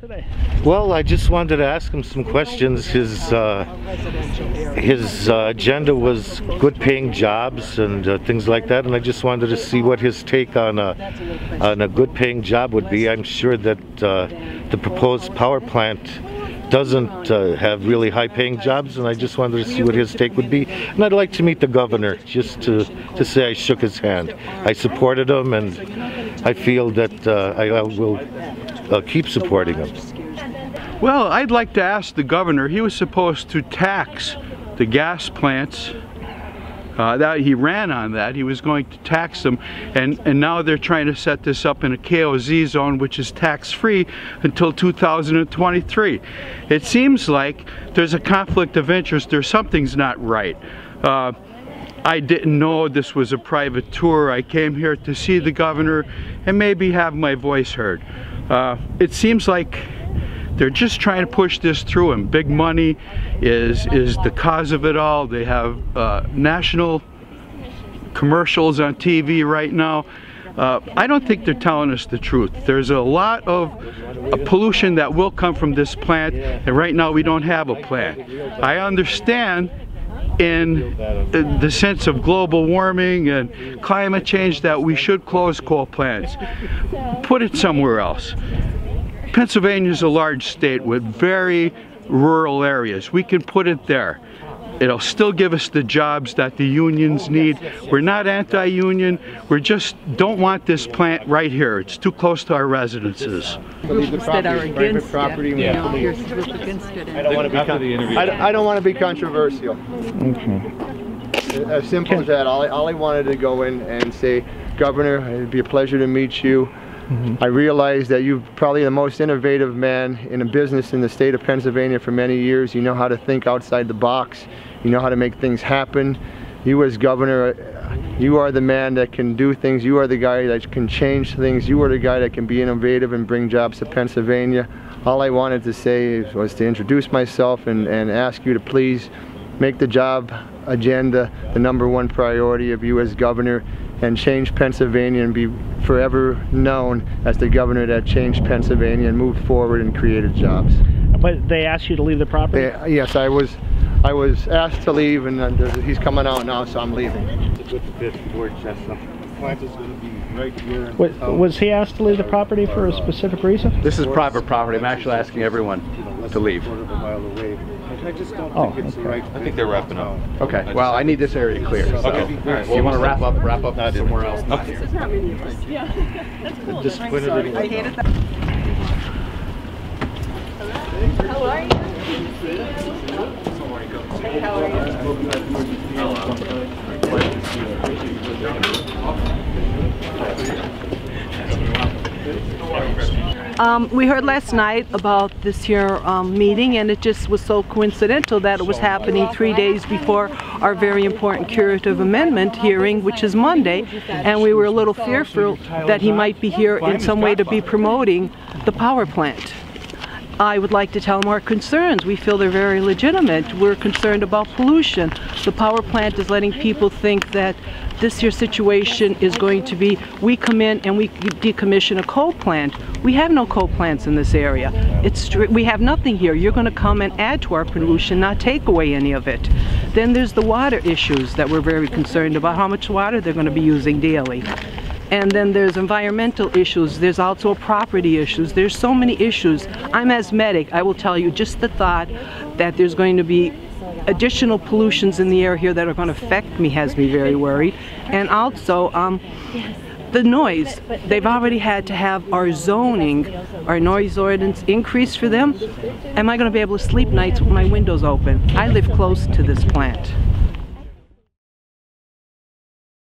Today. Well, I just wanted to ask him some questions. His agenda was good-paying jobs and things like that, and I just wanted to see what his take on a good-paying job would be. I'm sure that the proposed power plant doesn't have really high-paying jobs, and I just wanted to see what his take would be. And I'd like to meet the governor, just to say I shook his hand. I supported him, and I feel that I will keep supporting him. Well, I'd like to ask the governor. He was supposed to tax the gas plants. That he ran on that. He was going to tax them, and now they're trying to set this up in a KOZ zone, which is tax-free until 2023. It seems like there's a conflict of interest. There's something's not right. I didn't know this was a private tour. I came here to see the governor and maybe have my voice heard. It seems like they're just trying to push this through, and big money is the cause of it all. They have national commercials on TV right now. I don't think they're telling us the truth. There's a lot of pollution that will come from this plant, and right now we don't have a plant. I understand in the sense of global warming and climate change that we should close coal plants. Put it somewhere else. Pennsylvania is a large state with very rural areas. We can put it there. It'll still give us the jobs that the unions need. We're not anti-union. We just don't want this plant right here. It's too close to our residences. Groups that are against it. Yeah. You know, against it. I don't want to be controversial. Okay. As simple as that. All I wanted to go in and say, Governor, it'd be a pleasure to meet you. Mm-hmm. I realize that you're probably the most innovative man in a business in the state of Pennsylvania for many years. You know how to think outside the box. You know how to make things happen. You as governor, you are the man that can do things. You are the guy that can change things. You are the guy that can be innovative and bring jobs to Pennsylvania. All I wanted to say was to introduce myself and ask you to please make the job agenda the #1 priority of you as governor, and change Pennsylvania and be forever known as the governor that changed Pennsylvania and moved forward and created jobs. But they asked you to leave the property? Yes, I was asked to leave, and he's coming out now, so I'm leaving. Was he asked to leave the property for a specific reason? This is private property. I'm actually asking everyone to leave. I just don't think it's right. I think they're wrapping up. Okay. Well, I need this area clear. So. Okay. All right. Well, you want to wrap up? Wrap up somewhere else. Not here. This is not really yours. Yeah. That's cool. I hated that. How are you? Hey, how are you? We heard last night about this here meeting, and it just was so coincidental that it was happening 3 days before our very important curative amendment hearing, which is Monday, and we were a little fearful that he might be here in some way to be promoting the power plant. I would like to tell him our concerns. We feel they're very legitimate. We're concerned about pollution. The power plant is letting people think that this here situation is going to be, we come in and we decommission a coal plant. We have no coal plants in this area. We have nothing here. You're going to come and add to our pollution, not take away any of it. Then there's the water issues that we're very concerned about, how much water they're going to be using daily. And then there's environmental issues. There's also property issues. There's so many issues. I'm asthmatic. I will tell you, just the thought that there's going to be additional pollutions in the air here that are going to affect me has me very worried. And also the noise. They've already had to have our zoning, our noise ordinance increased for them. Am I going to be able to sleep nights with my windows open? I live close to this plant.